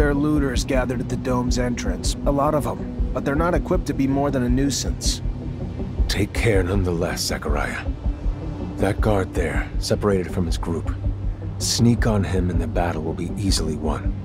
their looters gathered at the dome's entrance. A lot of them, but they're not equipped to be more than a nuisance. Take care nonetheless, Zachariah. That guard there, separated from his group. Sneak on him and the battle will be easily won.